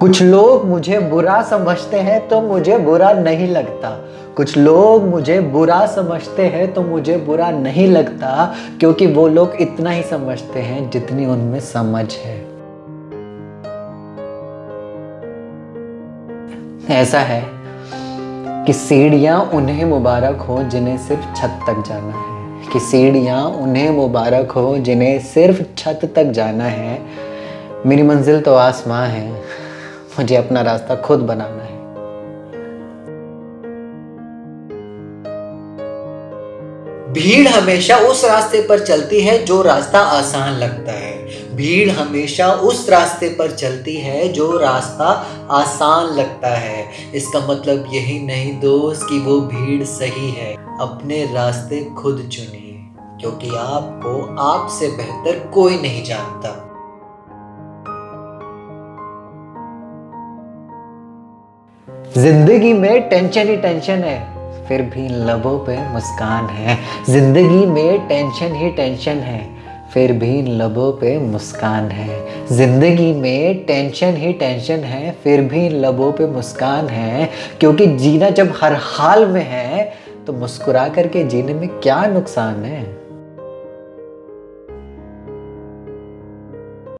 कुछ लोग मुझे बुरा समझते हैं तो मुझे बुरा नहीं लगता। कुछ लोग मुझे बुरा समझते हैं तो मुझे बुरा नहीं लगता, क्योंकि वो लोग इतना ही समझते हैं जितनी उनमें समझ है। ऐसा है कि सीढ़ियाँ उन्हें मुबारक हो जिन्हें सिर्फ छत तक जाना है, कि सीढ़ियाँ उन्हें मुबारक हो जिन्हें सिर्फ छत तक जाना है। मेरी मंजिल तो आसमां है, मुझे अपना रास्ता खुद बनाना है। भीड़ हमेशा उस रास्ते पर चलती है जो रास्ता आसान लगता है। भीड़ हमेशा उस रास्ते पर चलती है जो रास्ता आसान लगता है। इसका मतलब यही नहीं दोस्त कि वो भीड़ सही है। अपने रास्ते खुद चुनिए, क्योंकि आपको आपसे बेहतर कोई नहीं जानता। जिंदगी में टेंशन ही टेंशन है, फिर भी लबों पे मुस्कान है। जिंदगी में टेंशन ही टेंशन है, फिर भी लबों पे मुस्कान है। जिंदगी में टेंशन ही टेंशन है, फिर भी लबों पे मुस्कान है। क्योंकि जीना जब हर हाल में है तो मुस्कुरा करके जीने में क्या नुकसान है।